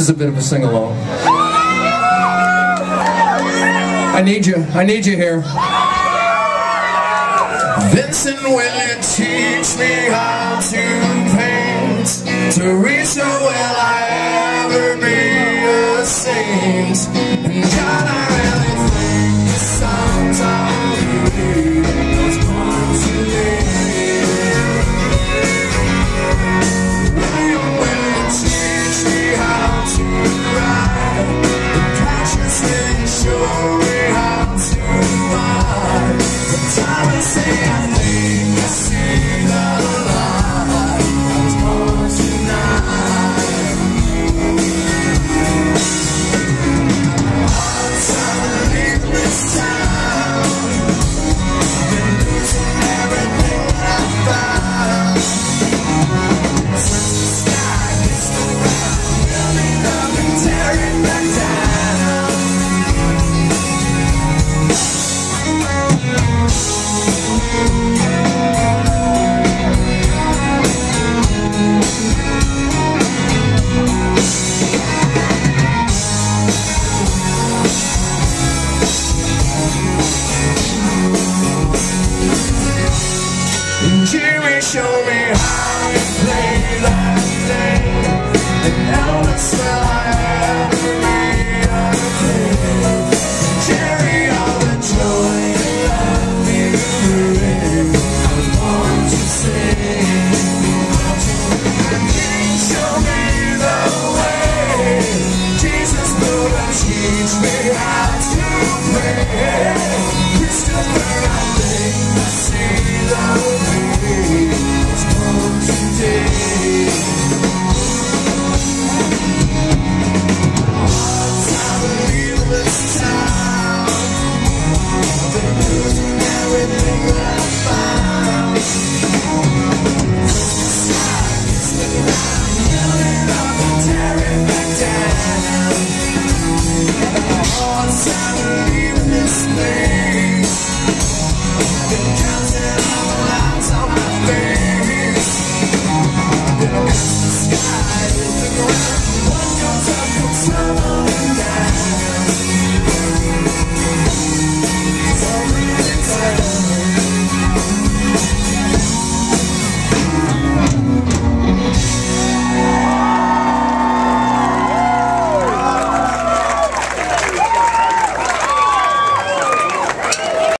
This is a bit of a sing-along. I need you here. Vincent, will you teach me how to paint? Teresa, will I ever be a saint? And God, I really think sometimes you was born to live. Will you teach me how to ride? And consciously show me how to fly. Sometimes I say I think I see the light. Jimmy, show me how you play that thing, and now it's